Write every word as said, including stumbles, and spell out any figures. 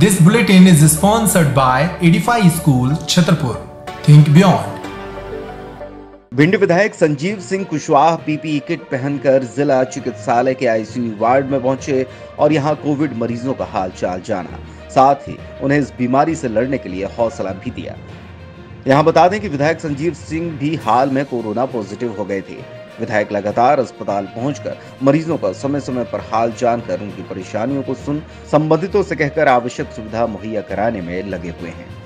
This bulletin is sponsored by Edify School, Chhatarpur. Think beyond. Bhind विधायक Sanjeev Singh Kushwah PPE kit पहनकर जिला चिकित्सालय के आईसीयू वार्ड में पहुंचे और यहां कोविड मरीजों का हालचाल जाना, साथ ही उन्हें इस बीमारी से लड़ने के लिए हौसला भी दिया। यहां बता दें कि विधायक संजीव सिंह भी हाल में कोरोना पॉजिटिव हो गए थे। विधायक लगातार अस्पताल पहुंचकर मरीजों का समय समय पर हाल जानकर उनकी परेशानियों को सुन संबंधितों से कहकर आवश्यक सुविधा मुहैया कराने में लगे हुए हैं।